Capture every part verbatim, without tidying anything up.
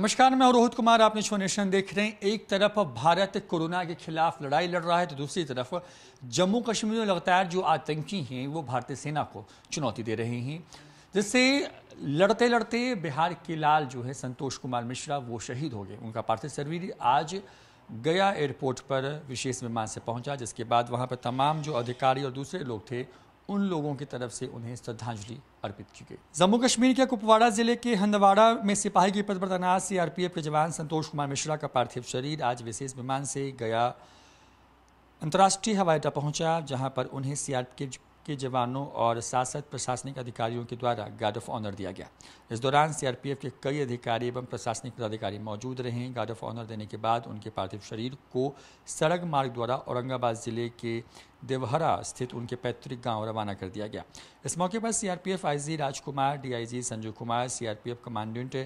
नमस्कार, मैं रोहित कुमार, आप न्यूज़ फोर नेशन देख रहे हैं। एक तरफ भारत कोरोना के खिलाफ लड़ाई लड़ रहा है तो दूसरी तरफ जम्मू कश्मीर में लगातार जो आतंकी हैं वो भारतीय सेना को चुनौती दे रहे हैं, जिससे लड़ते लड़ते बिहार के लाल जो है संतोष कुमार मिश्रा वो शहीद हो गए। उनका पार्थिव शरीर आज गया एयरपोर्ट पर विशेष विमान से पहुँचा, जिसके बाद वहाँ पर तमाम जो अधिकारी और दूसरे लोग थे उन लोगों की तरफ से उन्हें श्रद्धांजलि अर्पित की गई। जम्मू कश्मीर के कुपवाड़ा जिले के हंदवाड़ा में सिपाही के पद पर तैनात सीआरपीएफ के जवान संतोष कुमार मिश्रा का पार्थिव शरीर आज विशेष विमान से गया अंतर्राष्ट्रीय हवाई अड्डा पहुंचा, जहां पर उन्हें सीआरपीएफ के जवानों और साथ साथ प्रशासनिक अधिकारियों के द्वारा गार्ड ऑफ ऑनर दिया गया। इस दौरान सीआरपीएफ के कई अधिकारी एवं प्रशासनिक पदाधिकारी मौजूद रहे। गार्ड ऑफ ऑनर देने के बाद उनके पार्थिव शरीर को सड़क मार्ग द्वारा औरंगाबाद जिले के देवहरा स्थित उनके पैतृक गांव रवाना कर दिया गया। इस मौके पर CRPF IG Rajkumar, DIG Sanjeev Kumar, CRPF commandant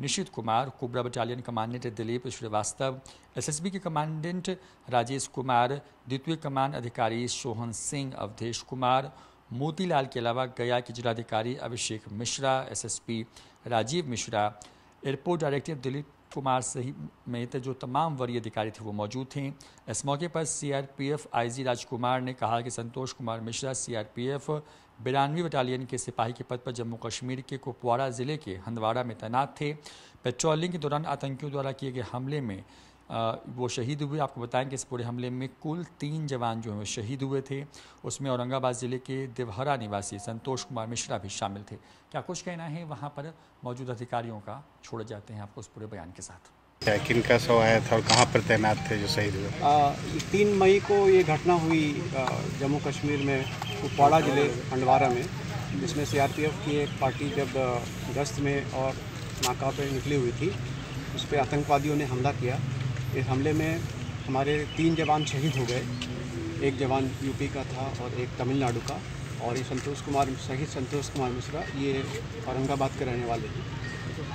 Nishit Kumar, कुबरा battalion commandant Dilip Shrivastava, SSB के कमांडेंट राजेश कुमार, द्वितीय कमान अधिकारी सोहन सिंह, अवधेश कुमार, मोतीलाल के अलावा गया के जिलाधिकारी Abhishek Mishra, SSP Rajeev Mishra, airport director Dilip Kumar सहित जो तमाम वरीय अधिकारी थे वो मौजूद थे। इस मौके पर सीआरपीएफ आईजी राजकुमार ने कहा कि संतोष कुमार मिश्रा सीआरपीएफ बिरानवीं बटालियन के सिपाही के पद पर जम्मू कश्मीर के कुपवाड़ा ज़िले के हंदवाड़ा में तैनात थे। पेट्रोलिंग के दौरान आतंकियों द्वारा किए गए हमले में आ, वो शहीद हुए। आपको बताएं कि इस पूरे हमले में कुल तीन जवान जो हैं शहीद हुए थे, उसमें औरंगाबाद ज़िले के देवहरा निवासी संतोष कुमार मिश्रा भी शामिल थे। क्या कुछ कहना है वहाँ पर मौजूद अधिकारियों का, छोड़ जाते हैं आपको उस पूरे बयान के साथ। किन का शव आया था और कहाँ पर तैनात थे जो शहीद हुए? तीन मई को ये घटना हुई जम्मू कश्मीर में कुपवाड़ा जिले हंदवाड़ा में, जिसमें सीआरपीएफ की एक पार्टी जब गश्त में और नाका पर निकली हुई थी, उस पर आतंकवादियों ने हमला किया। इस हमले में हमारे तीन जवान शहीद हो गए, एक जवान यूपी का था और एक तमिलनाडु का, और ये संतोष कुमार शहीद संतोष कुमार मिश्रा ये औरंगाबाद के रहने वाले थे।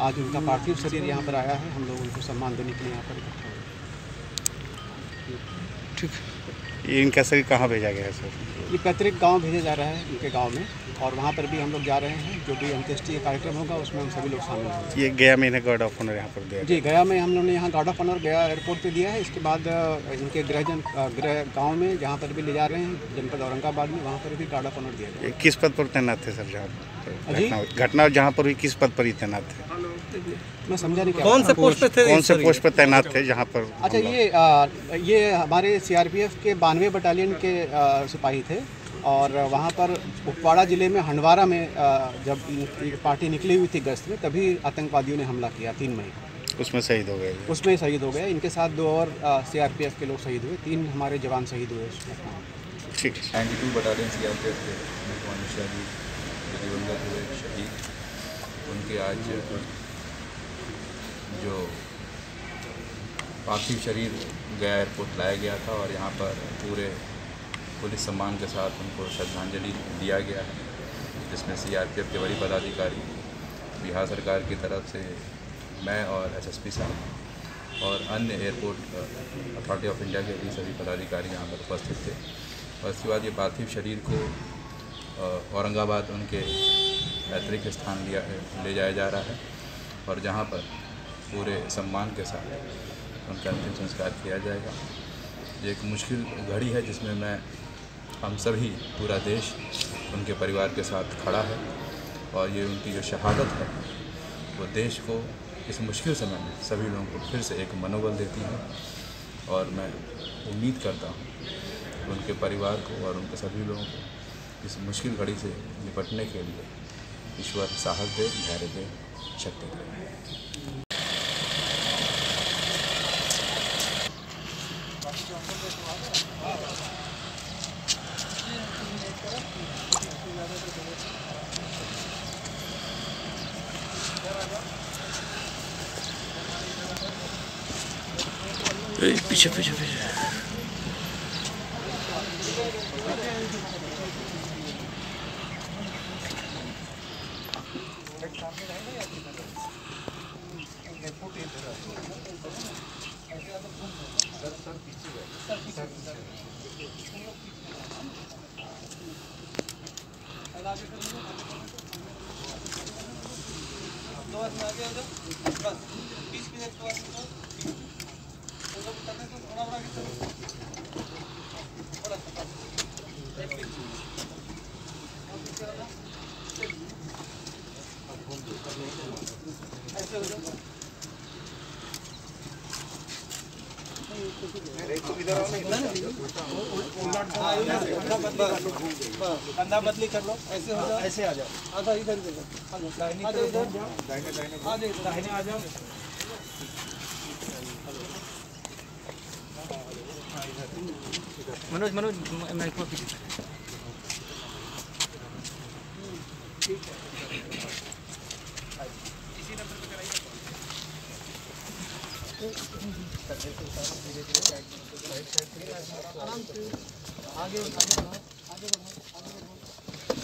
आज उनका पार्थिव शरीर यहाँ पर आया है, हम लोग उनको सम्मान देने के लिए यहाँ पर इकट्ठा हुए। ठीक, ये इनका शरीर कहाँ भेजा गया है सर? ये पैतृक गांव भेजा जा रहा है, इनके गांव में, और वहाँ पर भी हम लोग जा रहे हैं। जो भी अंत्येष्टि कार्यक्रम होगा उसमें हम सभी लोग शामिल होंगे। ये गया में गार्ड ऑफ ऑनर यहाँ पर दिया? जी, गया में हम लोगों ने यहाँ guard of honour Gaya airport पर दिया है। इसके बाद इनके गृहजन गृह गाँव में जहाँ पर भी ले जा रहे हैं, जनपद औरंगाबाद में, वहाँ पर भी गार्ड ऑफ ऑनर दिया गया। किस पद पर तैनात थे सर? जहाँ घटना जहाँ पर हुई किस पद पर ही तैनात थे? मैं समझा नहीं, कौन से पोस्ट पे थे? कौन से पोस्ट पे तैनात थे जहाँ पर? अच्छा, ये आ, ये हमारे सीआरपीएफ के बानवे बटालियन के सिपाही थे, और वहाँ पर कुपवाड़ा जिले में हंदवाड़ा में आ, जब पार्टी निकली हुई थी गश्त में, तभी आतंकवादियों ने हमला किया तीन मई को। उसमें शहीद हो गए? उसमें शहीद हो गए। इनके साथ दो और सीआरपीएफ के लोग शहीद हुए, तीन हमारे जवान शहीद हुए। ठीक, बानवे बटालियन सीआरपीएफ के उनके आज जो पार्थिव शरीर गया एयरपोर्ट लाया गया था, और यहाँ पर पूरे पुलिस सम्मान के साथ उनको श्रद्धांजलि दिया गया है, जिसमें सीआरपीएफ के वरीय पदाधिकारी, बिहार सरकार की तरफ से मैं और एसएसपी साहब और अन्य एयरपोर्ट अथॉरिटी ऑफ इंडिया के भी सभी पदाधिकारी यहाँ पर उपस्थित थे। और इसके बाद ये पार्थिव शरीर को औरंगाबाद उनके पैतृक स्थान लिया ले जाया जा रहा है, और जहाँ पर पूरे सम्मान के साथ उनका अंतिम संस्कार किया जाएगा। ये एक मुश्किल घड़ी है जिसमें मैं हम सभी पूरा देश उनके परिवार के साथ खड़ा है, और ये उनकी जो शहादत है वो देश को इस मुश्किल समय में सभी लोगों को फिर से एक मनोबल देती है। और मैं उम्मीद करता हूँ उनके परिवार को और उनके सभी लोगों को इस मुश्किल घड़ी से निपटने के लिए ईश्वर साहस दे, धैर्य दे, शक्ति दे। पीछे पीछे पीछे दो आगे आ जाओ, बस। कंधा बदली कर लो, ऐसे हो जाओ, ऐसे आ जाओ, आधा इधर दाहिने आ जाओ। मनोज मनोज माइक्रो इसी नंबर पे कराइए।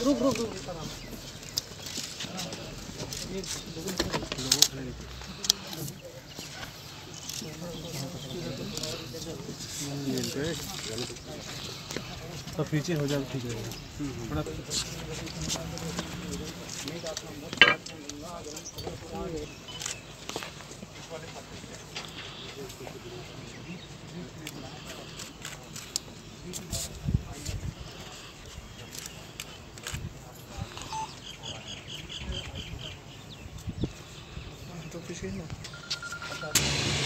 रुक रुक रुक सब पीछे हो जाए, ठीक रहेगा। तो पीछे ना